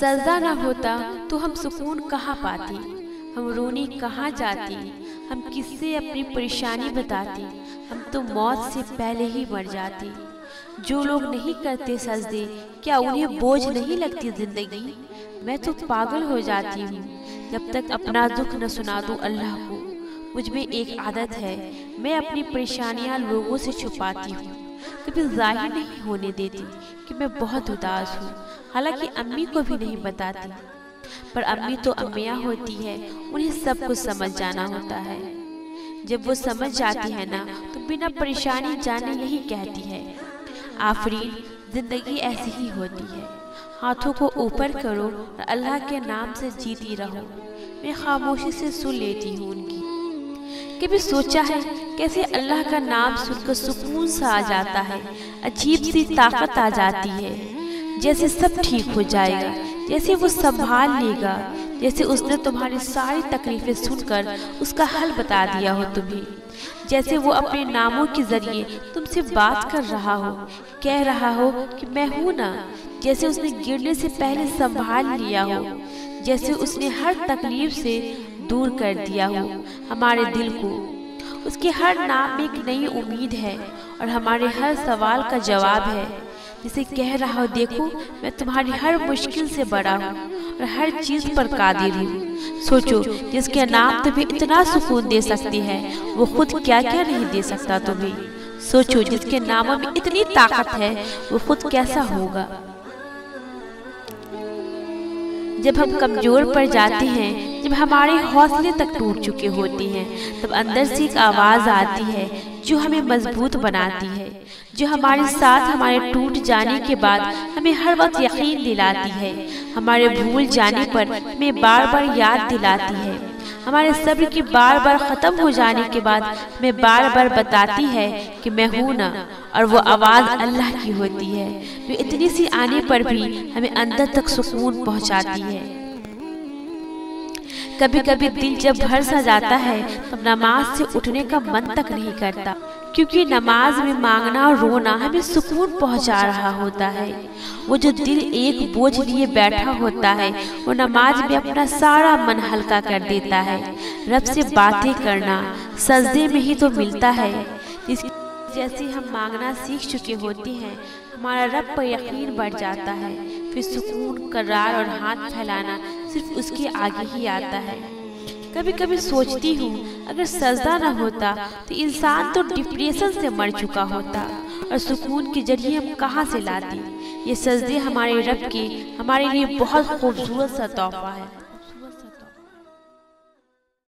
सजदा ना होता तो हम सुकून कहाँ पाती, हम रोने कहाँ जाती, हम किससे अपनी परेशानी बताती, हम तो मौत से पहले ही मर जाती। जो लोग नहीं करते सजदे, क्या उन्हें बोझ नहीं लगती जिंदगी? मैं तो पागल हो जाती हूँ जब तक अपना दुख न सुना दूँ अल्लाह को। मुझ में एक आदत है, मैं अपनी परेशानियाँ लोगों से छुपाती हूँ, कभी जाहिर नहीं होने देती कि मैं बहुत उदास हूँ। हालांकि अम्मी को भी नहीं बताती, पर अम्मी तो अम्मियाँ होती है, उन्हें सब कुछ समझ जाना होता है। जब वो समझ जाती है ना तो बिना परेशानी जाने यही कहती है, आफरीन, जिंदगी ऐसी ही होती है, हाथों को ऊपर करो और अल्लाह के नाम से जीती रहो। मैं खामोशी से सुन लेती हूँ उनकी। कभी सोचा है कैसे अल्लाह का नाम सुनकर सुकून सा आ जाता है, अजीब सी ताकत आ जाती है, जैसे सब ठीक हो जाएगा, जैसे वो संभाल लेगा, जैसे उसने तुम्हारी सारी तकलीफें सुनकर उसका हल बता दिया हो तुम्हें, जैसे वो अपने नामों के जरिए तुमसे बात कर रहा हो, कह रहा हो कि मैं हूँ ना, जैसे उसने गिरने से पहले संभाल लिया हो, जैसे उसने हर तकलीफ से दूर कर दिया हो हमारे दिल को। उसके हर नाम में एक नई उम्मीद है और हमारे हर सवाल का जवाब है, जिसे कह रहा हो, देखो मैं तुम्हारी हर मुश्किल से बड़ा हूँ और हर चीज़ पर कादिर हूँ। सोचो, जिसके नाम तुम्हें इतना सुकून दे सकती है, वो खुद क्या क्या नहीं दे सकता तुम्हें। सोचो, जिसके नामों में इतनी ताकत है, वो खुद कैसा होगा। जब हम कमज़ोर पड़ जाते हैं, जब हमारे हौसले तक टूट चुके होते हैं, तब अंदर से एक आवाज़ आती है जो हमें मजबूत बनाती है, जो हमारे साथ हमारे टूट जाने के बाद हमें हर वक्त यकीन दिलाती है, हमारे भूल जाने पर हमें बार बार याद दिलाती है, हमारे सब्र के बार बार ख़त्म हो जाने के बाद हमें बार बार बताती है कि मैं हूँ ना। और वो आवाज़ अल्लाह की होती है जो इतनी सी आने पर भी हमें अंदर तक सुकून पहुँचाती है। कभी कभी दिल जब भर सा जाता है तब नमाज से उठने का मन तक नहीं करता, क्योंकि नमाज में मांगना और रोना हमें सुकून पहुंचा रहा होता है। वो जो दिल एक बोझ लिए बैठा होता है, वो नमाज में अपना सारा मन हल्का कर देता है। रब से बातें करना सजदे में ही तो मिलता है। जैसे हम मांगना सीख चुके होते हैं, हमारा रब पर यकीन बढ़ जाता है, फिर सुकून, करार और हाथ फैलाना सिर्फ उसके आगे ही आता है। कभी कभी सोचती हूँ, अगर सजदा ना होता तो इंसान तो डिप्रेशन से मर चुका होता, और सुकून के जरिए हम कहाँ से लाते। ये सजदे हमारे रब के हमारे लिए बहुत खूबसूरत सा तोहफा है।